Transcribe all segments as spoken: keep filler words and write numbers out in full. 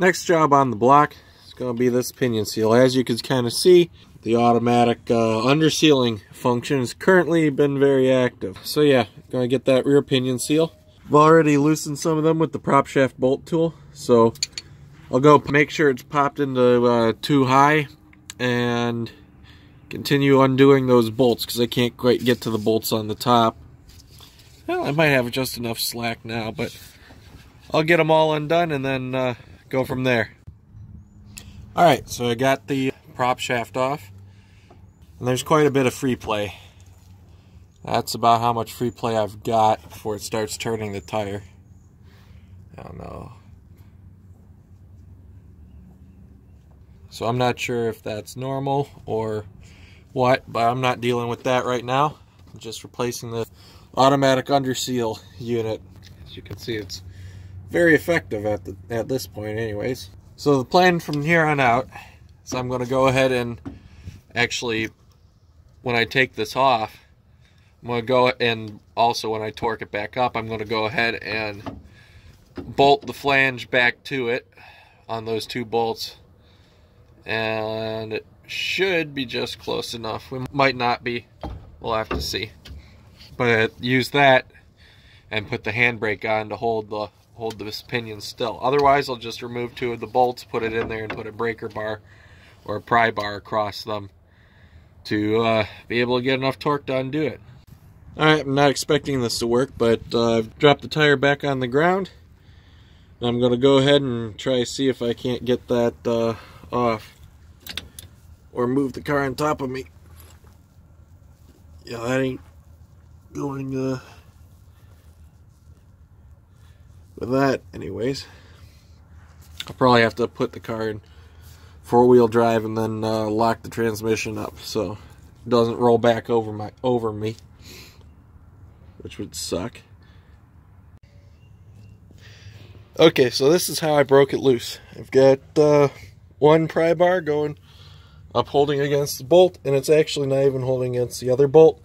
Next job on the block is going to be this pinion seal. As you can kind of see, the automatic uh, undersealing function has currently been very active. So yeah, going to get that rear pinion seal. I've already loosened some of them with the prop shaft bolt tool, so I'll go make sure it's popped into uh, too high and continue undoing those bolts because I can't quite get to the bolts on the top. Well, I might have just enough slack now, but I'll get them all undone and then uh, go from there. Alright, so I got the prop shaft off, and there's quite a bit of free play. That's about how much free play I've got before it starts turning the tire. I don't know. So I'm not sure if that's normal or what, but I'm not dealing with that right now. I'm just replacing the automatic underseal unit. As you can see, it's very effective at the at this point anyways. So the plan from here on out is I'm going to go ahead and actually, when I take this off, I'm going to go, and also when I torque it back up, I'm going to go ahead and bolt the flange back to it on those two bolts. And it should be just close enough. We might not be. We'll have to see. But use that and put the handbrake on to hold the hold this pinion still. Otherwise, I'll just remove two of the bolts, put it in there, and put a breaker bar or a pry bar across them to uh, be able to get enough torque to undo it. All right, I'm not expecting this to work, but uh, I've dropped the tire back on the ground. And I'm going to go ahead and try to see if I can't get that uh, off. Or move the car on top of me. Yeah, that ain't going uh, with that anyways. I'll probably have to put the car in four-wheel drive and then uh, lock the transmission up so it doesn't roll back over my over me, which would suck. Okay, so this is how I broke it loose. I've got uh, one pry bar going up holding against the bolt, and it's actually not even holding against the other bolt.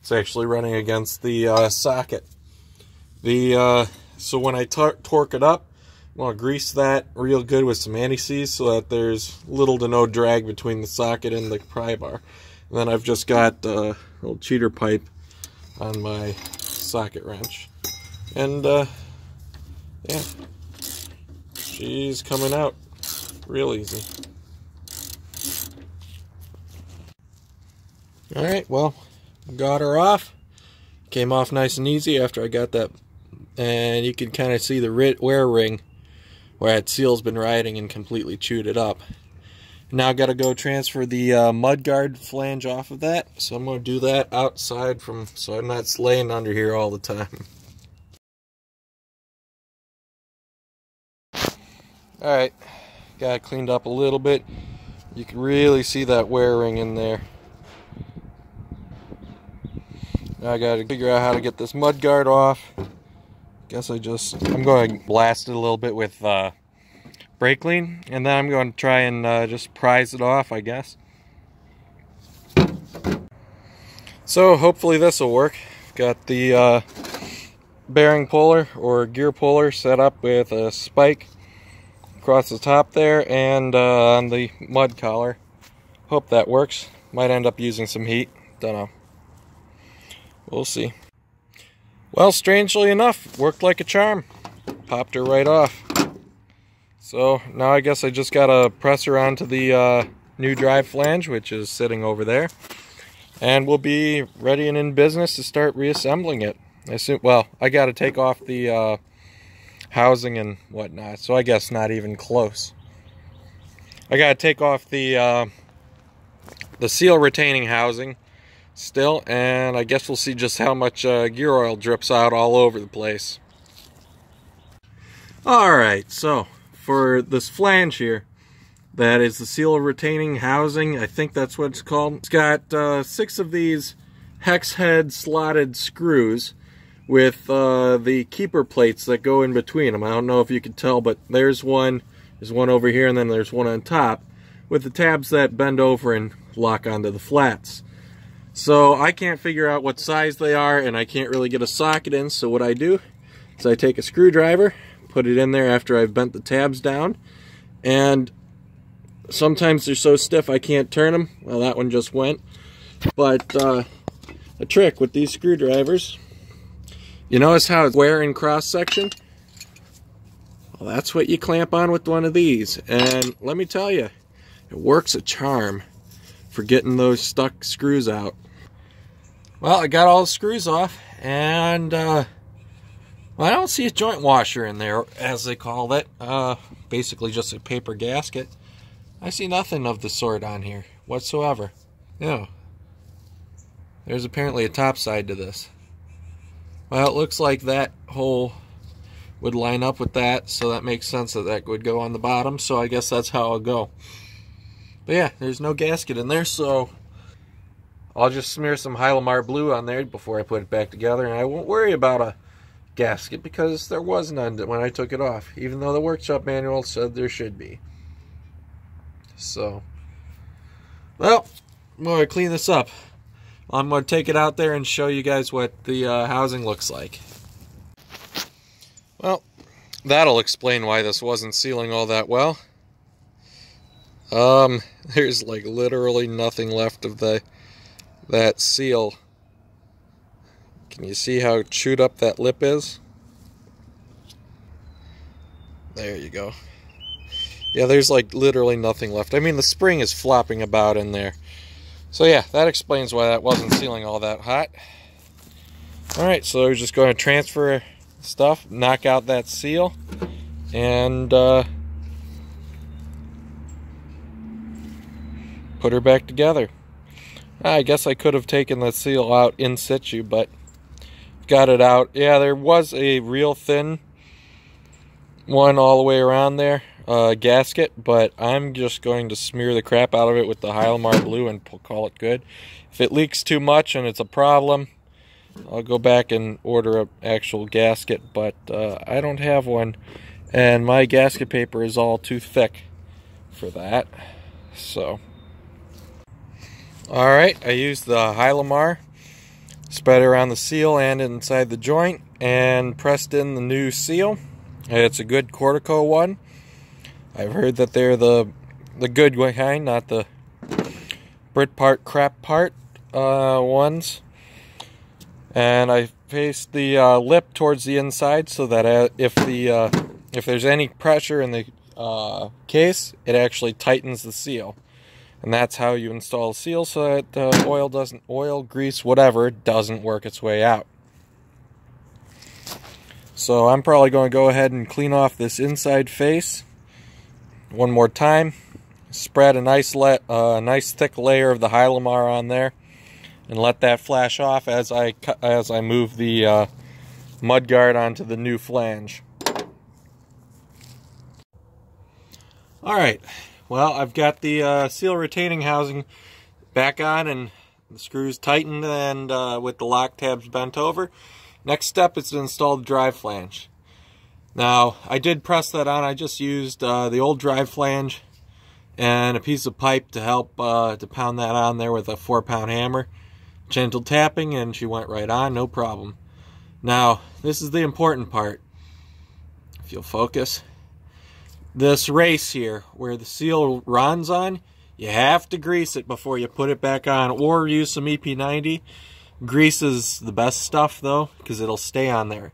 It's actually running against the uh, socket. The uh, so when I tor torque it up, I'm going to grease that real good with some anti-seize so that there's little to no drag between the socket and the pry bar. And then I've just got uh, a little cheater pipe on my socket wrench. And uh, yeah, she's coming out real easy. Alright, well, got her off. Came off nice and easy after I got that. And you can kind of see the wear ring where that seal's been riding and completely chewed it up. Now I've got to go transfer the uh, mudguard flange off of that. So I'm going to do that outside from, so I'm not laying under here all the time. Alright, got it cleaned up a little bit. You can really see that wear ring in there. I gotta figure out how to get this mud guard off. Guess I just, I'm going to blast it a little bit with uh, brake lean, and then I'm going to try and uh, just prise it off, I guess. So hopefully this will work. Got the uh, bearing puller or gear puller set up with a spike across the top there and uh, on the mud collar. Hope that works. Might end up using some heat. Don't know. We'll see. Well, strangely enough, worked like a charm. Popped her right off. So now I guess I just gotta press her onto the uh, new drive flange, which is sitting over there. And we'll be ready and in business to start reassembling it. I assume, well, I gotta take off the uh, housing and whatnot, so I guess not even close. I gotta take off the, uh, the seal retaining housing still, and I guess we'll see just how much uh, gear oil drips out all over the place. Alright, so for this flange here, that is the seal retaining housing, I think that's what it's called. It's got uh, six of these hex head slotted screws with uh, the keeper plates that go in between them. I don't know if you can tell, but there's one, there's one over here, and then there's one on top with the tabs that bend over and lock onto the flats. So I can't figure out what size they are, and I can't really get a socket in, so what I do is I take a screwdriver, put it in there after I've bent the tabs down. And sometimes they're so stiff I can't turn them. Well, that one just went. But uh, a trick with these screwdrivers, you notice how it's square in cross section? Well, that's what you clamp on with one of these. And let me tell you, it works a charm for getting those stuck screws out. Well, I got all the screws off, and uh, well, I don't see a joint washer in there, as they call it. Uh, basically just a paper gasket. I see nothing of the sort on here whatsoever. No. There's apparently a top side to this. Well, it looks like that hole would line up with that, so that makes sense that that would go on the bottom, so I guess that's how I'll go. But yeah, there's no gasket in there, so I'll just smear some Hylomar blue on there before I put it back together, and I won't worry about a gasket because there was none when I took it off, even though the workshop manual said there should be. So, well, I'm going to clean this up. I'm going to take it out there and show you guys what the uh, housing looks like. Well, that'll explain why this wasn't sealing all that well. Um, there's like literally nothing left of the that seal. Can you see how chewed up that lip is? There you go. Yeah, there's like literally nothing left. I mean, the spring is flopping about in there. So yeah, that explains why that wasn't sealing all that hot. Alright, so we're just going to transfer stuff, knock out that seal, and uh, put her back together. I guess I could have taken the seal out in situ, but got it out. Yeah, there was a real thin one all the way around there, uh, gasket, but I'm just going to smear the crap out of it with the Hylomar blue and call it good. If it leaks too much and it's a problem, I'll go back and order an actual gasket, but uh, I don't have one, and my gasket paper is all too thick for that, so. Alright, I used the Hylomar, spread around the seal and inside the joint, and pressed in the new seal. It's a good Corteco one. I've heard that they're the the good kind, not the Brit part crap part uh, ones. And I faced the uh, lip towards the inside so that if the uh, if there's any pressure in the uh, case, it actually tightens the seal. And that's how you install a seal so that uh, oil doesn't, oil, grease, whatever, doesn't work its way out. So I'm probably going to go ahead and clean off this inside face one more time. Spread a nice, let, uh, nice thick layer of the Hylomar on there, and let that flash off as I as I move the uh, mud guard onto the new flange. All right. Well, I've got the uh, seal retaining housing back on and the screws tightened and uh, with the lock tabs bent over. Next step is to install the drive flange. Now, I did press that on. I just used uh, the old drive flange and a piece of pipe to help uh, to pound that on there with a four-pound hammer. Gentle tapping and she went right on, no problem. Now, this is the important part. If you'll focus. This race here where the seal runs on, you have to grease it before you put it back on, or use some E P ninety. Grease is the best stuff though, because it'll stay on there.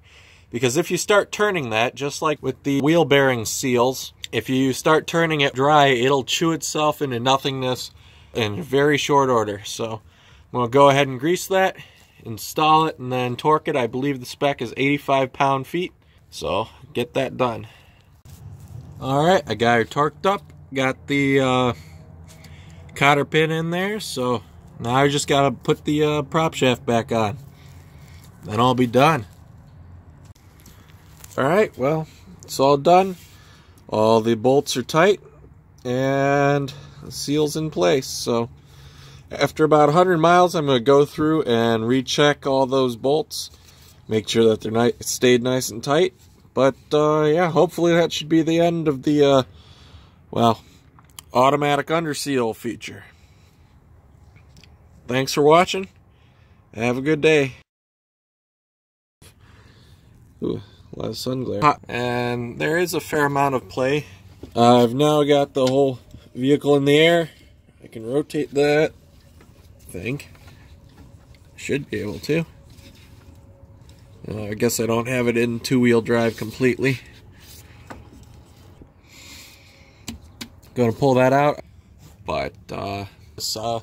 Because if you start turning that, just like with the wheel bearing seals, if you start turning it dry, it'll chew itself into nothingness in very short order. So I'm going to go ahead and grease that, install it, and then torque it. I believe the spec is eighty-five pound feet, so get that done. Alright, I got her torqued up, got the uh, cotter pin in there, so now I just gotta put the uh, prop shaft back on. Then I'll be done. Alright, well, it's all done. All the bolts are tight, and the seal's in place, so after about one hundred miles, I'm gonna go through and recheck all those bolts, make sure that they're nice, stayed nice and tight. But, uh, yeah, hopefully that should be the end of the, uh, well, automatic underseal feature. Thanks for watching. Have a good day. Ooh, a lot of sun glare. Hot. And there is a fair amount of play. I've now got the whole vehicle in the air. I can rotate that, I think. Should be able to. Uh, I guess I don't have it in two-wheel drive completely. Gonna pull that out, but uh, saw.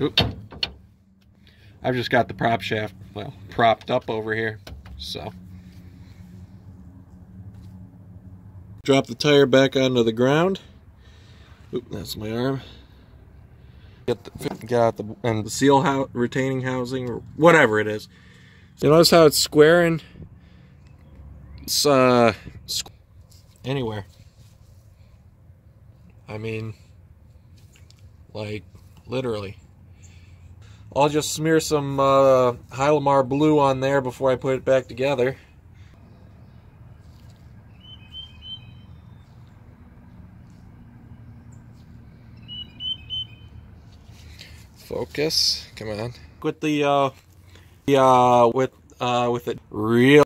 Oop. I've just got the prop shaft well propped up over here, so drop the tire back onto the ground. Oop, that's my arm. Get the, get out the and the seal how retaining housing or whatever it is. You notice how it's squaring. It's uh squ anywhere. I mean, like, literally. I'll just smear some uh, Hylomar blue on there before I put it back together. Focus, come on. With the, uh, the, uh, with, uh, with it real.